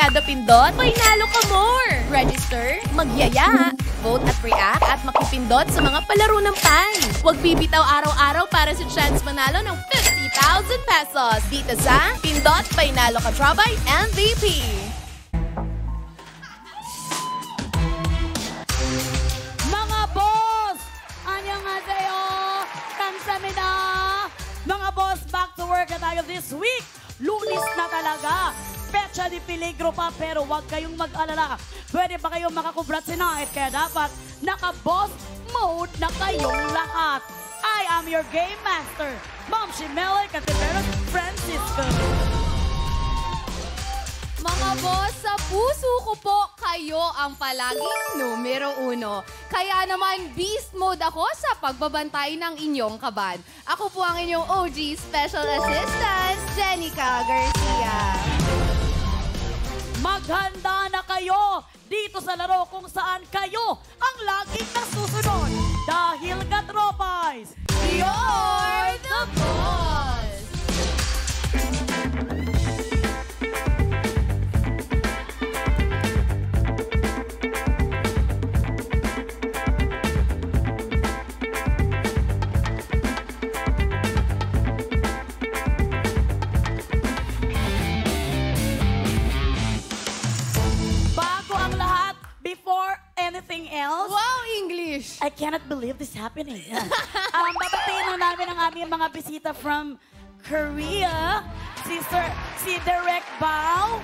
kada pindot, may nalo ka more! Register, magyaya, vote at react at makipindot sa mga palaro ng PIE. Huwag bibitaw araw-araw para sa chance manalo ng 50,000 pesos dito sa Pindot Painalo KaTroPIE MVP! Mga boss! Annyeonghaseyo! Kamsamida! Mga boss, back to work na tayo this week! Lunes na talaga. Petsa di peligro pa pero huwag kayong mag-alala. Pwede pa kayong makakubrat tonight kaya dapat naka-boss mode na kayong lahat. I am your game master, Ma'am Shimele Cativeros Francisco. Mga boss, sa puso ko po, kayo ang palaging numero 1. Kaya naman, beast mode ako sa pagbabantay ng inyong kaban. Ako po ang inyong OG Special Assistant, Jennica Garcia. Maghanda na kayo dito sa laro kung saan kayo ang laging nasusunod. Dahil KaTroPIE, Ur Da Boss! Anything else? Wow, English! I cannot believe this happening. Babatiin na namin ang aming mga bisita from Korea. Si Derek Bao,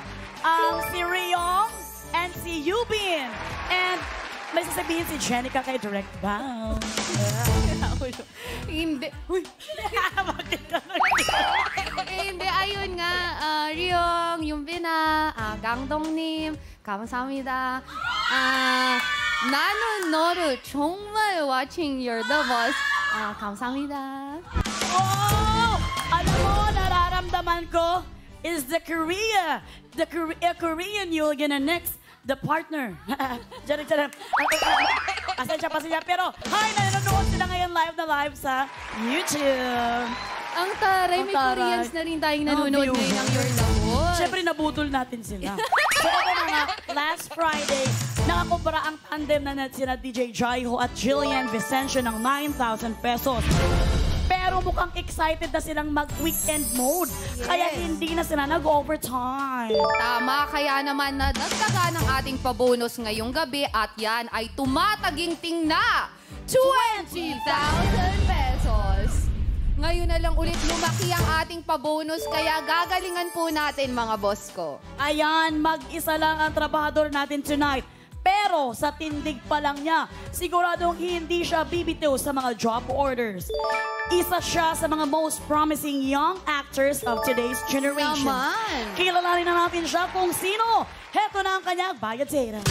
si Ryong, and si Yubin. And may sasabihin si Jennica kay Derek Bao. Hindi. Uy! Hindi, ayun nga. Ryong, Yumbina, Gangdongnim, 감사합니다. 나는 너를 정말 watching Ur Da Boss. 감사합니다. Oh, alam mo, nararamdaman ko is the Korean you're gonna next the partner. Jarik. Asensya pa siya pero hi, nanonood sila ngayon live sa YouTube. Ang taray, may Koreans na rin tayong nanonood ngayon ng Ur Da Boss. Siyempre, nabutol natin sila. So ako na nga, last Friday, nakakumpara ang tandem na sina DJ Jaiho at Gillian Vicencio ng 9,000 pesos. Pero mukhang excited na silang mag-weekend mode. Yes. Kaya hindi na sila nag-overtime. Tama, kaya naman nadagdagan ang ating pabonus ngayong gabi at yan ay tumataginting na 20,000 pesos. Ngayon na lang ulit lumaki ang ating pabonus, kaya gagalingan po natin mga boss ko. Ayan, mag-isa lang ang trabahador natin tonight. Pero sa tindig pa lang niya, siguradong hindi siya bibitaw sa mga job orders. Isa siya sa mga most promising young actors of today's generation. Naman! Kilalanin na natin siya kung sino. Heto na ang kanyang bayadera.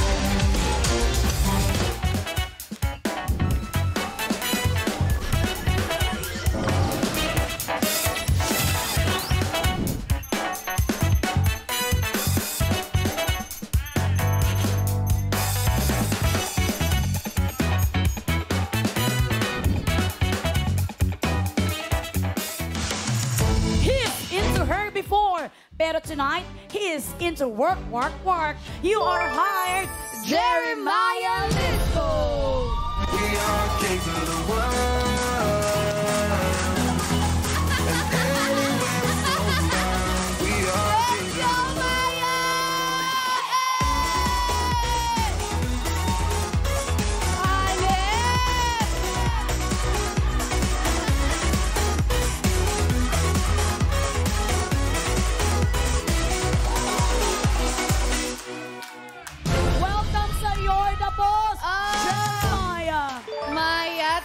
Pero tonight, he is into work, work, work. You are hired, Jeremiah Little. We are kings of the world. And everywhere we go now, we are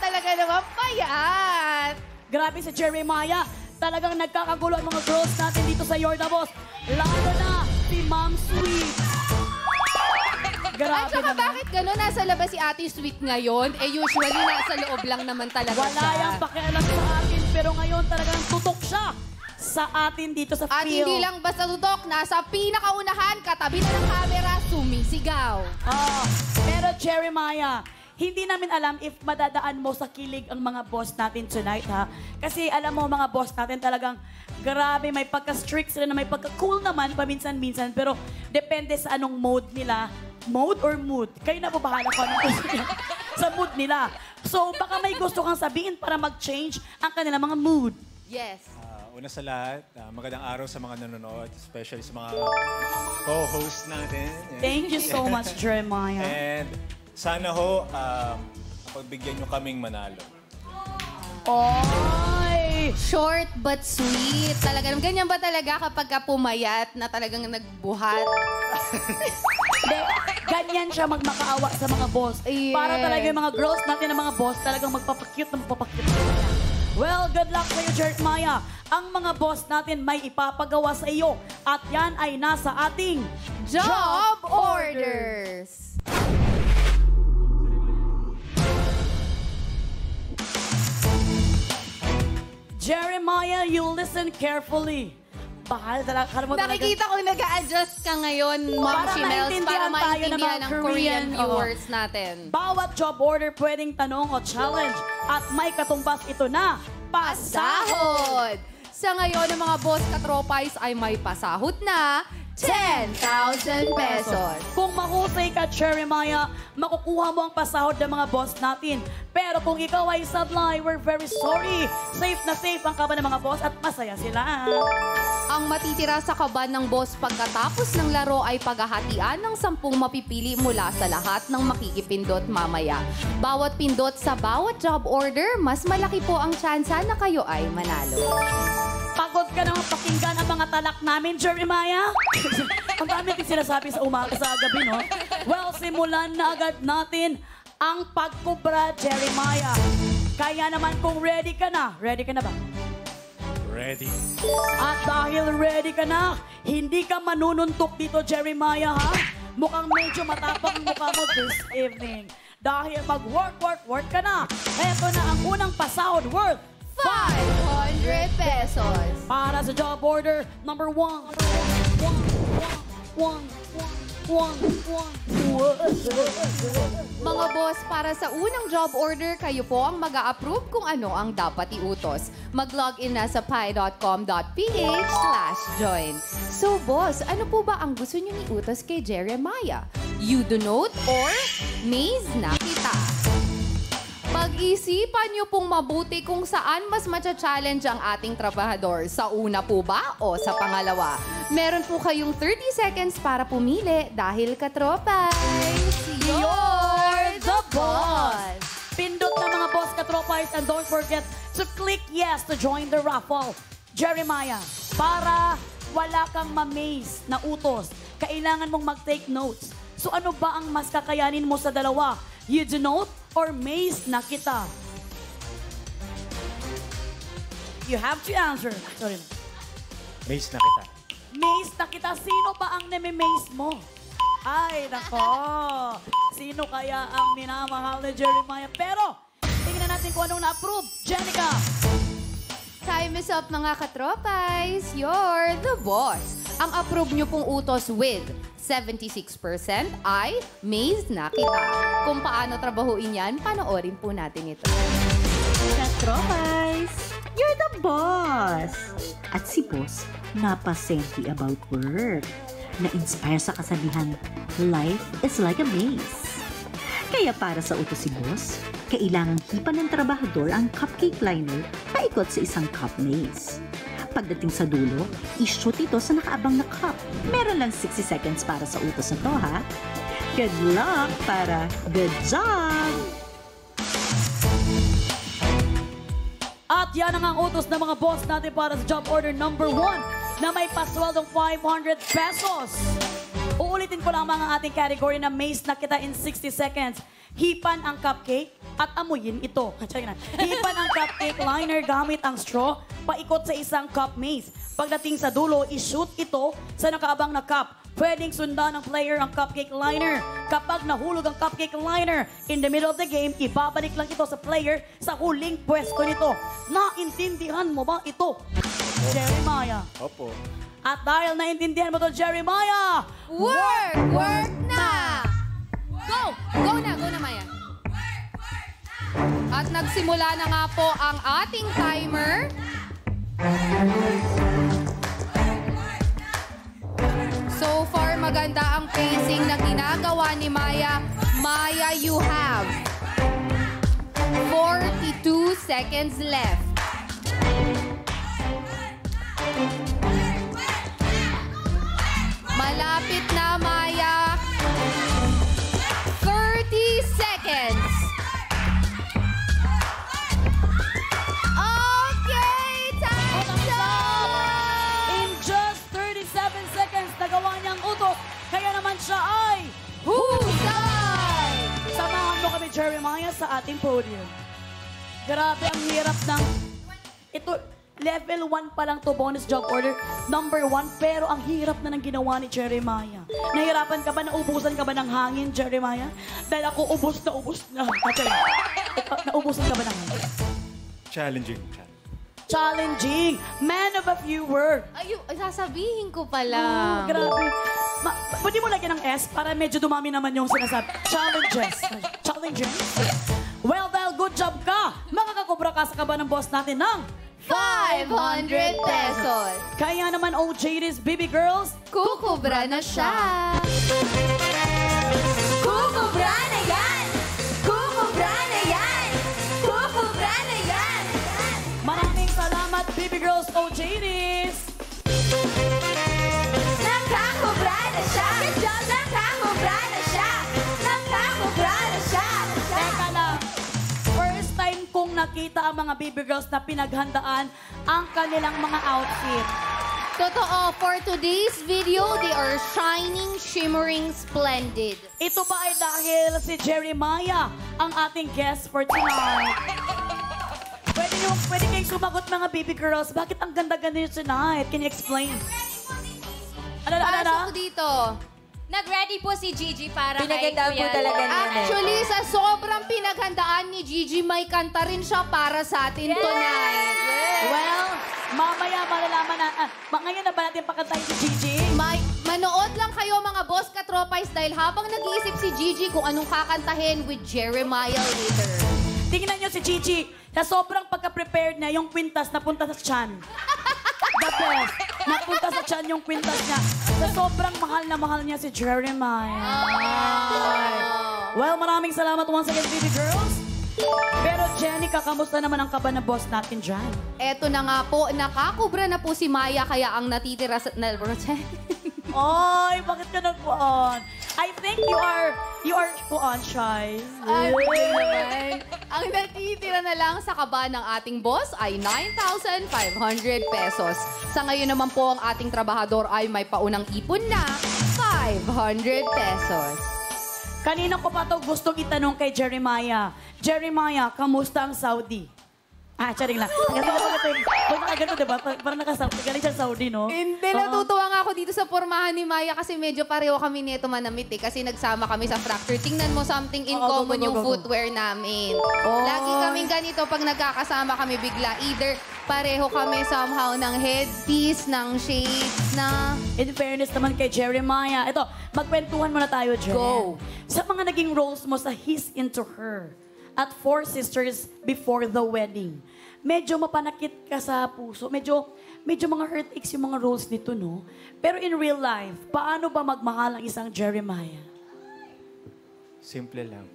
kings of the payat. Grabe si Jeremiah. Talagang nagkakagulo ang mga girls natin dito sa Ur Da Boss. Lalo na si Ma'am Sweet. Grabe. At saka bakit gano'n? Nasa labas si Ate Sweet ngayon. Eh usually nasa loob lang naman talaga siya. Wala yung pakialam sa akin. Pero ngayon talagang tutok siya sa atin dito sa field. At hindi lang basta tutok. Nasa pinakaunahan, katabi na ng camera, sumisigaw. Pero Jeremiah, Hindi namin alam if madadaan mo sa kilig ang mga boss natin tonight, ha? Kasi alam mo, mga boss natin talagang grabe, may pagka-strict sila na may pagka-cool naman paminsan-minsan. Pero depende sa anong mode nila. Mode or mood? Kayo na po bahala ko anong gusto nila sa mood nila. So baka may gusto kang sabihin para mag-change ang kanilang mga mood. Yes. Una sa lahat, magandang araw sa mga nanonood, especially sa mga co-hosts natin. And thank you so much, Jeremiah. And sana ho, pagbigyan nyo kaming manalo. Oy! Short but sweet. Talagang ganyan ba talaga kapag ka pumayat na talagang nagbuhat? De, ganyan siya magmakaawa sa mga boss. Yes. Para talaga yung mga girls natin ng mga boss talagang magpapakute na magpapakute. Well, good luck sa'yo, Jeremiah. Ang mga boss natin may ipapagawa sa iyo. At yan ay nasa ating Job Orders. Jeremiah, you listen carefully. Bahal talaga. Nakikita ko nag-a-adjust ka ngayon, Mom Shimels, para maintindihan ng Korean viewers natin. Bawat job order pwedeng tanong o challenge. At may katumbas ito na, pasahod! Sa ngayon, ang mga boss katropies ay may pasahod na 10,000 pesos. Kung mahusay ka, Jeremiah, makukuha mo ang pasahod ng mga boss natin. Pero kung ikaw ay sablay, we're very sorry. Safe na safe ang kaba ng mga boss at masaya sila. Ang matitira sa kaba ng boss pagkatapos ng laro ay paghahatian ng 10 mapipili mula sa lahat ng makikipindot mamaya. Bawat pindot sa bawat job order, mas malaki po ang tsansa na kayo ay manalo. Pagod ka naman pakinggan ang mga talak namin, Jeremiah? Ang dami din sinasabi sa umaga sa gabi, no? Well, simulan na agad natin ang pagkubra, Jeremiah. Kaya naman kung ready ka na. Ready ka na ba? Ready. At dahil ready ka na, hindi ka manununtok dito, Jeremiah, ha? Mukhang medyo matapang mukha mo this evening. Dahil mag-work ka na. Eto na ang unang pasahod worth 500 pesos. Para sa job order number 1. Mga boss, para sa unang job order, kayo po ang mag-a-approve kung ano ang dapat iutos. Mag-login na sa pi.com.ph/join. So boss, ano po ba ang gusto nyo iutos kay Jeremiah? You do note or maze na kita? Pag-isipan niyo pong mabuti kung saan mas matcha-challenge ang ating trabahador. Sa una po ba o sa pangalawa? Meron po kayong 30 seconds para pumili dahil KaTroPIE, you're the boss! Pindot na mga boss KaTroPIE and don't forget to click yes to join the raffle. Jeremiah, para wala kang mamaze na utos, kailangan mong mag-take notes. So ano ba ang mas kakayanin mo sa dalawa? You do note or maze na kita? You have to answer. Sorry. Maze na kita. Maze na kita. Sino pa ang nami-maze mo? Ay, nako. Sino kaya ang minamahal ni Jeremiah? Pero, tingnan natin kung anong na-approve. Jennica! Time is up, mga katropies. You're the boss. Ang approve nyo pong utos with 76% ay mazed na kita. Kung paano trabahuin yan, panoorin po natin ito. KaTropies, you're the boss! At si boss, napasenti about work. Na-inspire sa kasabihan, life is like a maze. Kaya para sa utos si boss, kailangang hipan ng trabahador ang cupcake liner paikot sa isang cup maze. Pagdating sa dulo, i-shoot ito sa nakaabang na cup. Meron lang 60 seconds para sa utos na to, ha? Good luck para good job! At yan ang utos ng mga boss natin para sa job order number 1 na may paswaldong 500 pesos. Uulitin ko lamang ang ating category na maze na kita in 60 seconds. Hipan ang cupcake at amuyin ito. Hipan ang cupcake liner gamit ang straw, paikot sa isang cup maze. Pagdating sa dulo, i-shoot ito sa nakaabang na cup. Pwedeng sundan ng player ang cupcake liner. Kapag nahulog ang cupcake liner, in the middle of the game, ibabalik lang ito sa player sa huling pwesto nito. Naintindihan mo ba ito, Jeremiah? Opo. At dahil naintindihan mo ito, Jeremiah, work na! Go! Go na, Maya. Work! At nagsimula na nga po ang ating timer. So far, maganda ang pacing na ginagawa ni Maya. Maya, you have 42 seconds left. Malapit na, Maya. 30 seconds. Okay, time over! In just 37 seconds, nagawa niyang utos. Kaya naman siya ay husay! Samahan mo kami, Jeremiah, sa ating podium. Grabe, ang hirap ng... Ito... Level 1 pa lang to, bonus job order, number 1, pero ang hirap na ng ginawa ni Jeremiah. Nahirapan ka ba? Naubusan ka ba ng hangin, Jeremiah? Dahil ako, ubos na. Okay. Naubusan ka ba ng hangin? Challenging. Man of a few words. Ayun, sasabihin ko pala. Grabe. Pwede mo lagyan ng S para medyo dumami naman yung sinasabi. Challenging. Well, dahil good job ka, makakakubra ka sa kaba ng boss natin ng... 500 pesos. Kaya naman, OJ's Baby Girls, kukubra na siya. Kukubra na yan! Kukubra na yan! Kukubra na yan! Maraming salamat, Baby Girls, OJ's. Nakakubra na siya! Nakakubra na siya! Nakakubra na siya! Teka lang. First time kong nakita ang mga Baby Girls na pinaghandaan ang kanilang mga outfit. Totoo, for today's video, they are shining, shimmering, splendid. Ito ba ay dahil si Jeremiah ang ating guest for tonight? Pwede kayong sumagot, mga Baby Girls. Bakit ang ganda-ganda yun tonight? Can you explain? Pasok dito. Nag-ready po si Gigi para kay Kuya. Actually, sa sobrang pinaghandaan ni Gigi, may kanta rin siya para sa atin tonight. Well, mamaya malalaman na. Ngayon na ba natin pakantahin si Gigi? Manood lang kayo, mga boss katropies, dahil habang nag-iisip si Gigi kung anong kakantahin with Jeremiah later. Tingnan niyo si Gigi. Sa sobrang pagka-prepared niya, yung kwintas napunta sa tiyan. The best. Napunta sa tiyan yung kwintas niya. Sa sobrang mahal na mahal niya si Jeremiah. Well, maraming salamat once again, Baby Girls. Pero Jennica, kamusta naman ang kaba na boss natin dyan? Eto na nga po, nakakubra na po si Maya, kaya ang natitira sa... Oy, bakit ka nagpuan? I think you are puan shy. Ay, ang natitira na lang sa kaba ng ating boss ay 9,500 pesos. Sa ngayon naman po, ang ating trabahador ay may paunang ipon na 500 pesos. Kanina ko pa ito gustong itanong kay Jeremiah. Jeremiah, kamusta ang Saudi? Charing lang. Ganito, diba? Parang galing siya Saudi, no? Hindi, natutuwa nga ako dito sa pormahan ni Maya kasi medyo pareho kami nito manamit eh. Kasi nagsama kami sa fracture. Tingnan mo, something in common yung footwear namin. Lagi kaming ganito pag nagkakasama kami bigla. Either pareho kami somehow ng headpiece, ng shades na... In fairness naman kay Jeremiah. Ito, magkwentuhan muna tayo, Jer. Go! Sa mga naging roles mo sa He's Into Her at Four Sisters Before the Wedding, medyo mapanakit ka sa puso. Medyo mga heartaches yung mga roles nito, no? Pero in real life, paano ba magmahal ang isang Jeremiah? Simple lang.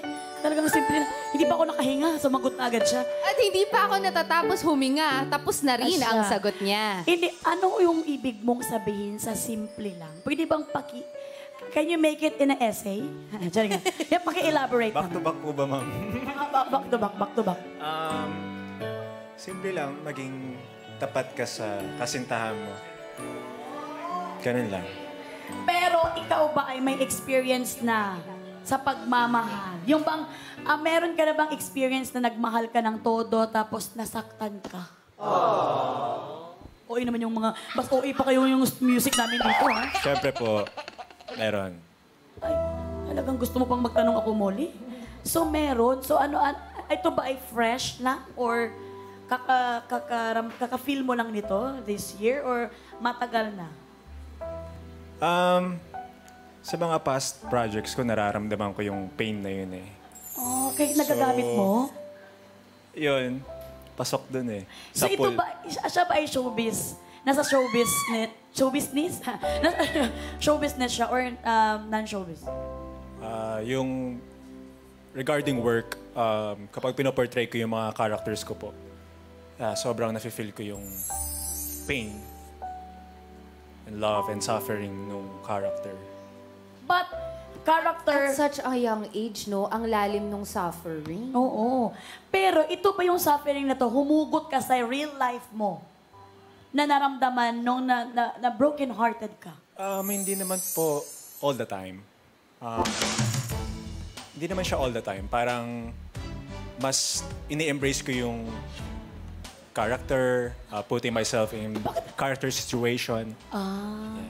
Ay, talagang simple lang. Hindi pa ako nakahinga, sumagot na agad siya. At hindi pa ako natatapos huminga, tapos na rin ang sagot niya. Hindi, ano yung ibig mong sabihin sa simple lang? Pwede bang Can you make it in an essay? Yeah, paki-elaborate. Back to back po ba, ma'am? Back to back. Simple lang, maging tapat ka sa kasintahan mo. Ganun lang. Pero ikaw ba ay may experience na sa pagmamahal? Yung bang, meron ka na bang experience na nagmahal ka ng todo tapos nasaktan ka? OA naman yung mga, bas OA pa kayo yung music namin dito, ha? Siyempre po. Meron. Ay, talagang gusto mo pang magtanong ako, Molly? So, meron. So, ano, ito ba ay fresh lang? Or kaka-feel mo lang nito this year? Or matagal na? Sa mga past projects ko, nararamdaman ko yung pain na yun eh. Okay, nagagamit mo? yun, pasok dun eh. So ito ba, siya ba ay showbiz? Nasa showbiz net? Showbiznis? Showbiz net siya or non-showbiz? Yung regarding work, kapag pinoportray ko yung mga characters ko po, sobrang nafe-feel ko yung pain and love and suffering ng character. But character... At such a young age, no? Ang lalim ng suffering. Oo. Pero ito pa yung suffering na to, humugot ka sa real life mo na naramdaman nung na broken-hearted ka. Hindi naman po all the time. Hindi naman siya all the time. Parang mas ini-embrace ko yung character, putting myself in character situation. Yeah.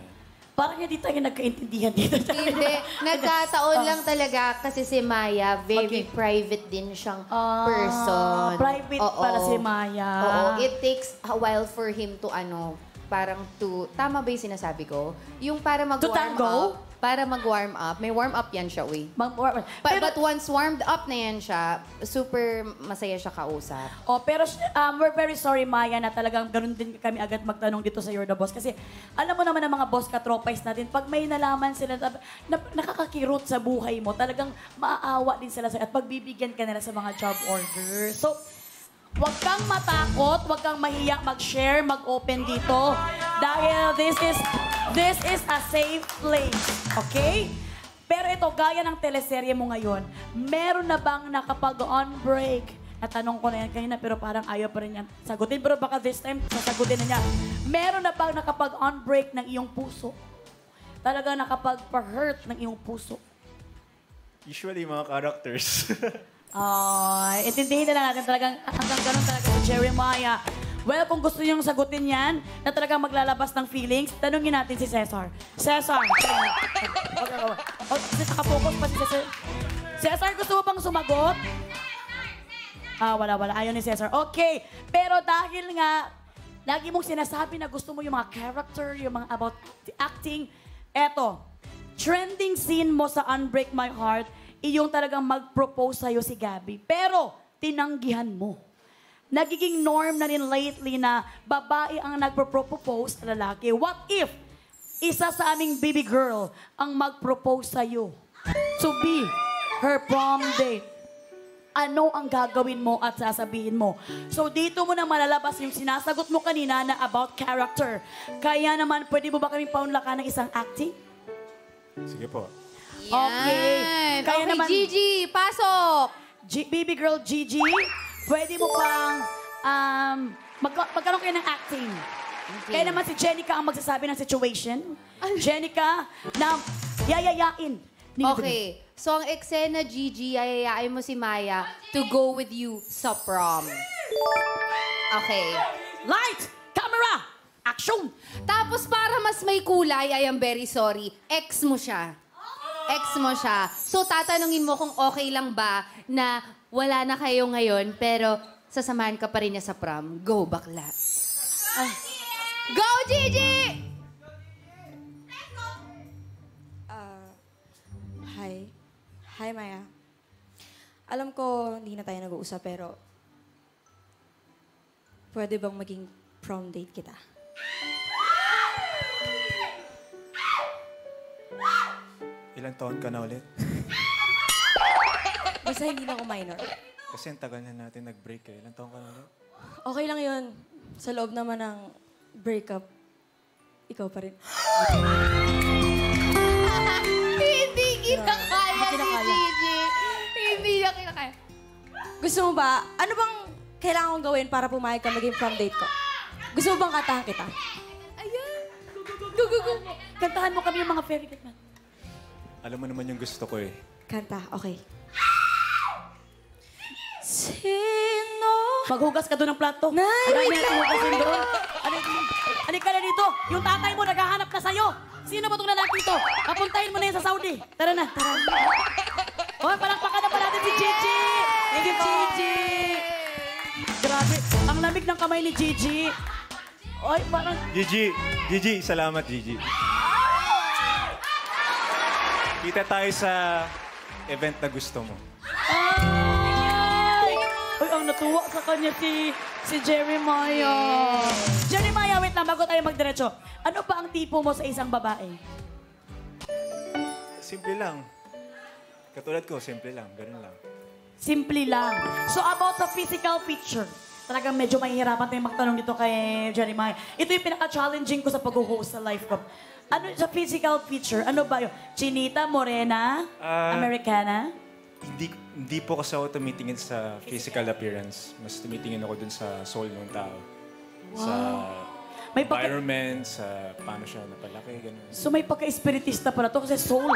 Parang hindi tayo nagkaintindihan dito. Hindi. Nagkataon lang talaga kasi si Maya, very private din siyang person. Private para si Maya. Oo. It takes a while for him to ano, parang to, tama ba yung sinasabi ko? Yung para mag-warm up. Para mag-warm up. May warm up yan siya, we. Mag-warm up. But once warmed up na yan siya, super masaya siya kausap. Oh, pero we're very sorry, Maya, na talagang ganun din kami agad magtanong dito sa Ur Da Boss. Kasi alam mo naman ang mga boss katropies natin, pag may nalaman sila na nakakakirot sa buhay mo, talagang maaawa din sila sa'yo at pagbibigyan ka nila sa mga job orders. So, huwag kang matakot, huwag kang mahiya mag-share, mag-open dito. Dahil this is a safe place, okay? Pero ito, gaya ng teleserye mo ngayon, meron na bang nakapag-on break? Natanong ko na yan kanina, pero parang ayaw pa rin yan sagutin. Pero baka this time, sasagutin na niya. Meron na bang nakapag-on break ng iyong puso? Talaga nakapag-hurt ng iyong puso? Usually, mga characters. Intindihin na lang natin talagang hanggang ganun talaga si Jeremiah. Well, kung gusto niyong sagutin yan, na talagang maglalabas ng feelings, tanungin natin si Cesar. Cesar! Nakapokus pa si Cesar. Cesar, gusto mo bang sumagot? Wala. Ayaw ni Cesar. Okay. Pero dahil nga, lagi mong sinasabi na gusto mo yung mga character, yung mga about acting, eto, trending scene mo sa Unbreak My Heart, iyong talagang mag-propose sa'yo si Gabby. Pero, tinanggihan mo. Nagiging norm na rin lately na babae ang nagpropose sa lalaki. What if isa sa aming baby girl ang mag-propose sa'yo to be her prom date? Ano ang gagawin mo at sasabihin mo? So dito mo na malalabas yung sinasagot mo kanina na about character. Kaya naman, pwede mo ba kaming paunlakan ng isang acting? Sige po. Okay. Kaya naman, Gigi, pasok! Baby girl Gigi, pwede mo pang magkaroon kayo ng acting. Kaya naman si Jennica ang magsasabi ng situation. Jennica, na yayayain. Okay. So ang eksena, Gigi, yayayain mo si Maya to go with you sa prom. Okay. Light! Camera! Action! Tapos para mas may kulay, I am very sorry, ex mo siya. Ex mo siya. So, tatanungin mo kung okay lang ba na wala na kayo ngayon, pero sasamahan ka pa rin niya sa prom. Go, bakla. Go, Gigi! Hi. Hi, Maya. Alam ko, hindi na tayo nag-uusap, pero pwede bang maging prom date kita? Ilang taon ka na ulit? Basta hindi na ako minor. Kasi ang tagal na natin nag-break eh. Ilang taon ka na ulit? Okay lang yun. Sa loob naman ng breakup, ikaw pa rin. Hindi kinakaya si Gigi. Hindi na kinakaya. Gusto mo ba? Ano bang kailangan kong gawin para pumayag ka maging prom date ko? Gusto mo bang kantahan kita? Ayan. Go. Kantahan mo kami yung mga favorite man. Alam mo naman yung gusto ko eh. Kanta, okay. Sino? Maghugas ka doon ng plato. Marami ang hugasin doon. Anik ka na dito. Yung tatay mo naghahanap na sa'yo. Sino ba itong lalaki ito? Kapuntahin mo na yan sa Saudi. Tara na. Oh, palakpakan na pa natin si Gigi. Thank you, Gigi. Grabe. Ang lamig ng kamay ni Gigi. Oy, parang... Gigi, salamat, Gigi. Kita tayo sa event na gusto mo. Ay! Ay, parang natuwa sa kanya si Jeremiah. Yes. Jeremiah, wait lang, bago tayo magdiretso. Ano ba ang tipo mo sa isang babae? Simple lang. Katulad ko, simple lang. Ganun lang. Simple lang. So about the physical picture, talagang medyo mahihirapan tayong magtanong dito kay Jeremiah. Ito yung pinaka-challenging ko sa pag-host sa live ko. Ano sa physical feature? Ano ba yun? Chinita, morena, Americana? Hindi po kasi ako tumitingin sa physical appearance. Mas tumitingin ako dun sa soul ng tao. Wow. Sa may environment, sa paano siya napalaki, gano'n. So may pagka-espiritista pala to kasi soul.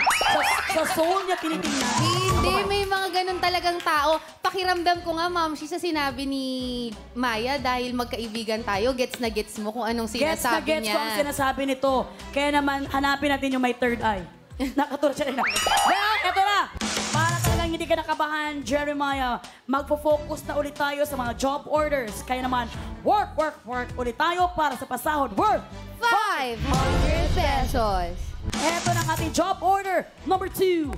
Sa soul niya tinitingnan. Hindi, may mga ganun talagang tao. Pakiramdam ko nga, ma'am, siya sa sinabi ni Maya dahil magkaibigan tayo, gets na gets mo kung anong sinasabi niya. Gets na gets ko ang sinasabi nito. Kaya naman, hanapin natin yung may third eye. Nakaturo siya rin na. Well, eto na! Para talagang hindi ka nakabahan, Jeremiah, magpo-focus na ulit tayo sa mga job orders. Kaya naman, work, work, work ulit tayo para sa pasahod worth 500 pesos. Eto na ang ating job order. Number 2.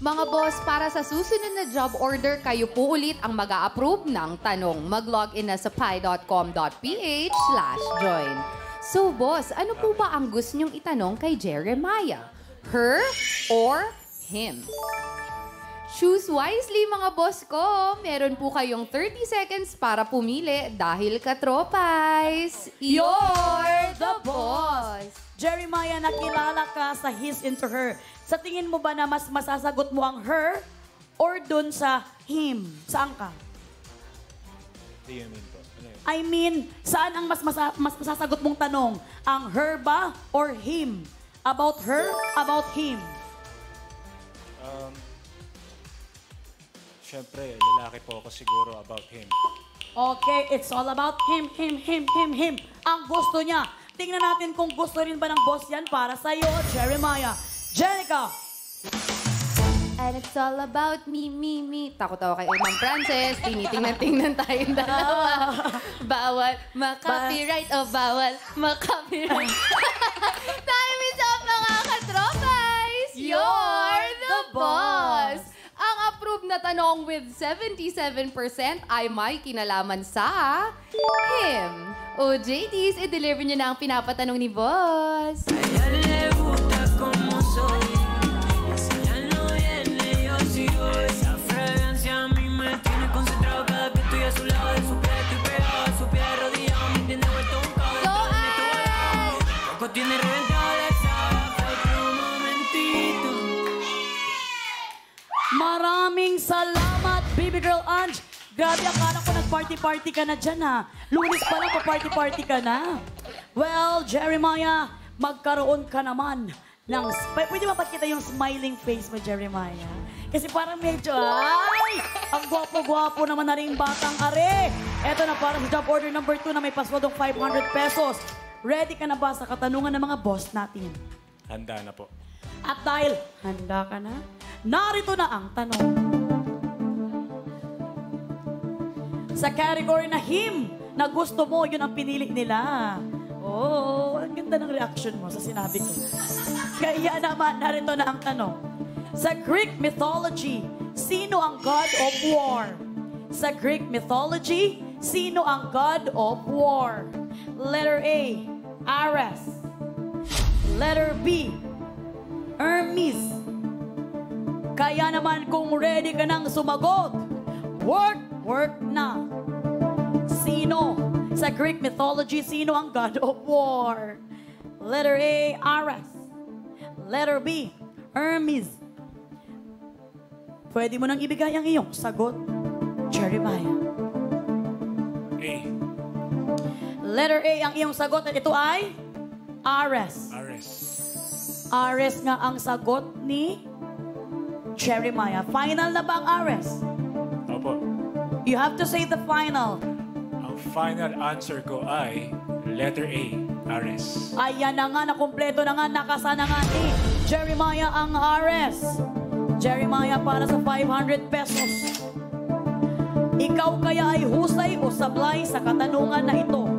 Mga boss, para sa susunod na job order, kayo po ulit ang mag-a-approve ng tanong. Mag-login na sa pi.com.ph/join. So boss, ano po ba ang gusto nyong itanong kay Jeremiah? Her or him? Choose wisely mga boss ko. Meron po kayong 30 seconds para pumili dahil KaTroPIEs, you're the boss! Jeremiah, nakilala ka sa his into her. Sa tingin mo ba na mas masasagot mo ang her or dun sa him? Saan ka? I mean, saan ang mas masasagot mong tanong? Ang her ba or him? About her, about him? Siyempre, lalaki po ako siguro about him. Okay, it's all about him, him. Ang gusto niya. Tingnan natin kung gusto rin ba ng boss yan para sa'yo, Jeremiah. Jennica! And it's all about me. Takot ako kay Ma'am Frances. Tinitingnan-tingnan tayong dalawa. Bawal ma-copyright o bawal ma-copyright. Time is up mga KaTroPIEs! You're the boss! Ang approved na tanong with 77% ay may kinalaman sa him. O JDs, i-deliver niyo na ang pinapatanong ni boss. Maraming salamat, baby girl Ange. Grabe, akala ko nag-party-party ka na dyan, ha. Lunes pa lang, pa-party-party ka na. Well, Jeremiah, magkaroon ka naman ng... Pwede ba pakita yung smiling face mo, Jeremiah? Kasi parang medyo, ay! Ang gwapo-gwapo naman na rin batang are. Eto na, parang job order number 2 na may paswadong 500 pesos. Ready ka na ba sa katanungan ng mga boss natin? Handa na po. At dahil handa ka na, narito na ang tanong. Sa category na him na gusto mo, yun ang pinili nila. Oh, ang ganda ng reaction mo sa sinabi ko. Kaya naman, narito na ang tanong. Sa Greek mythology, sino ang god of war? Sa Greek mythology, sino ang god of war? Letter A, Ares. Letter B, Hermes. Kaya naman kung ready ka nang sumagot, work, work na. Sino? Sa Greek mythology, sino ang god of war? Letter A, Ares. Letter B, Hermes. Pwede mo nang ibigay ang iyong sagot, Jeremiah. A. Letter A ang iyong sagot at ito ay Ares. Ares. Ares nga ang sagot ni Jeremiah. Final na ba ang Ares? Opo. You have to say the final. Ang final answer ko ay letter A, Ares. Ayan na nga, nakumpleto na nga, nakasana nga ni Jeremiah ang Ares. Jeremiah, para sa 500 pesos. Ikaw kaya ay husay o sablay sa katanungan na ito?